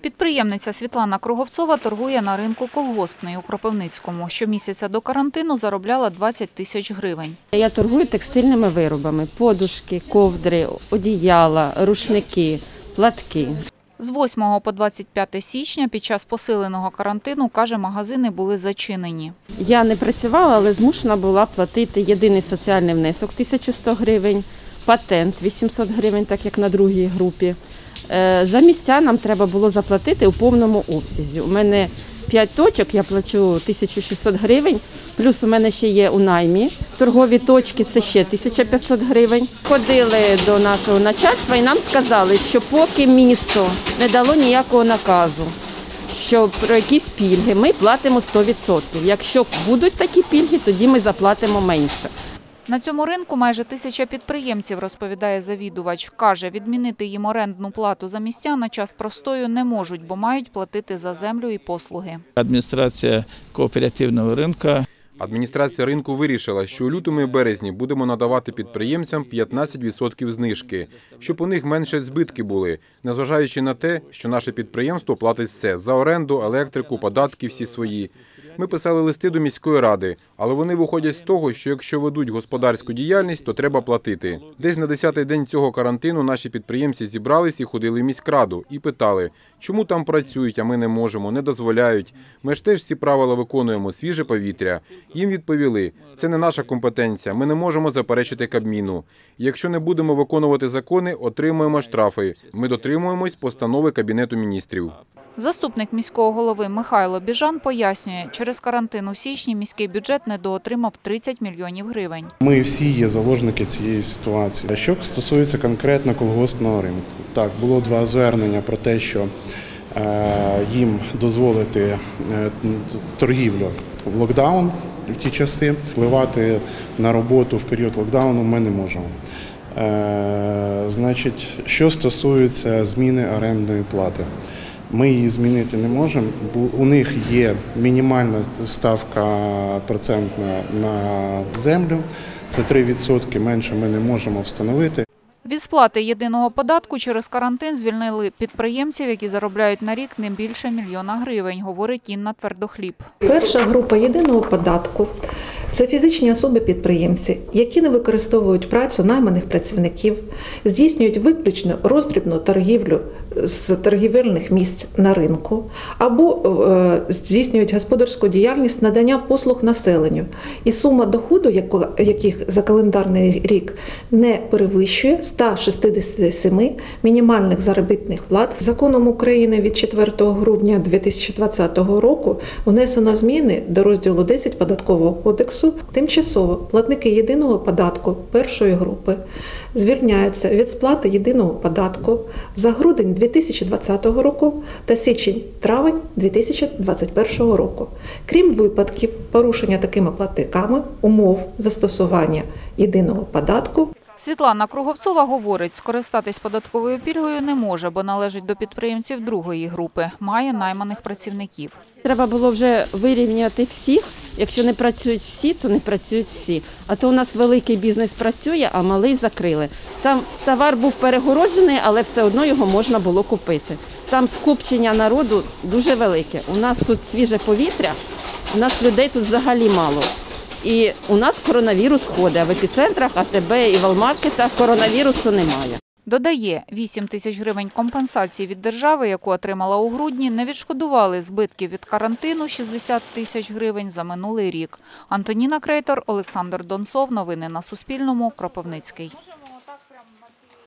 Підприємниця Світлана Круговцова торгує на ринку «Колгоспний» у Кропивницькому. Щомісяця до карантину заробляла 20 тисяч гривень. Я торгую текстильними виробами – подушки, ковдри, одіяла, рушники, платки. З 8 по 25 січня під час посиленого карантину, каже, магазини були зачинені. Я не працювала, але змушена була платити єдиний соціальний внесок – 1100 гривень, патент – 800 гривень, так як на другій групі. За місця нам треба було заплатити у повному обсязі. У мене 5 точок, я плачу 1600 гривень, плюс у мене ще є у наймі. Торгові точки – це ще 1500 гривень. Ходили до нашого начальства і нам сказали, що поки місто не дало ніякого наказу, що про якісь пільги ми платимо 100%. Якщо будуть такі пільги, тоді ми заплатимо менше. На цьому ринку майже 1000 підприємців, розповідає завідувач. Каже, відмінити їм орендну плату за місця на час простою не можуть, бо мають платити за землю і послуги. Адміністрація кооперативного ринку. Адміністрація ринку вирішила, що у лютому і березні будемо надавати підприємцям 15% знижки, щоб у них менше збитки були, незважаючи на те, що наше підприємство платить все – за оренду, електрику, податки всі свої. Ми писали листи до міської ради, але вони виходять з того, що якщо ведуть господарську діяльність, то треба платити. Десь на 10-й день цього карантину наші підприємці зібрались і ходили в міськраду і питали, чому там працюють, а ми не можемо, не дозволяють. Ми ж теж всі правила виконуємо, свіже повітря. Їм відповіли, це не наша компетенція, ми не можемо заперечити Кабміну. Якщо не будемо виконувати закони, отримуємо штрафи. Ми дотримуємось постанови Кабінету міністрів. Заступник міського голови Михайло Біжан пояснює, через карантин у січні міський бюджет недоотримав 30 мільйонів гривень. Ми всі є заложники цієї ситуації. Що стосується конкретно колгоспного ринку, так, було 2 звернення про те, що їм дозволити торгівлю в локдаун в ті часи. Впливати на роботу в період локдауну ми не можемо. Значить, що стосується зміни орендної плати. Ми її змінити не можемо, бо у них є мінімальна ставка процентна на землю, це 3%, менше ми не можемо встановити. Від сплати єдиного податку через карантин звільнили підприємців, які заробляють на рік не більше 1 мільйона гривень, говорить Інна Твердохліб. Перша група єдиного податку – це фізичні особи-підприємці, які не використовують працю найманих працівників, здійснюють виключно роздрібну торгівлю з торгівельних місць на ринку або здійснюють господарську діяльність надання послуг населенню, і сума доходу яких за календарний рік не перевищує 167 мінімальних заробітних плат. Законом України від 4 грудня 2020 року внесено зміни до розділу 10 Податкового кодексу. Тимчасово платники єдиного податку першої групи звільняються від сплати єдиного податку за грудень 2020 року та січень-травень 2021 року, крім випадків порушення такими платниками умов застосування єдиного податку. Світлана Круговцова говорить, скористатись податковою пільгою не може, бо належить до підприємців другої групи, має найманих працівників. Треба було вже вирівняти всіх, якщо не працюють всі, то не працюють всі. А то у нас великий бізнес працює, а малий закрили. Там товар був перегороджений, але все одно його можна було купити. Там скупчення народу дуже велике. У нас тут свіже повітря, у нас людей тут взагалі мало. І у нас коронавірус ходить, а в епіцентрах, АТБ і в Алмаркетах коронавірусу немає. Додає, 8 000 гривень компенсації від держави, яку отримала у грудні, не відшкодували збитків від карантину, 60 тисяч гривень за минулий рік. Антоніна Крейтор, Олександр Донцов. Новини на Суспільному. Кропивницький.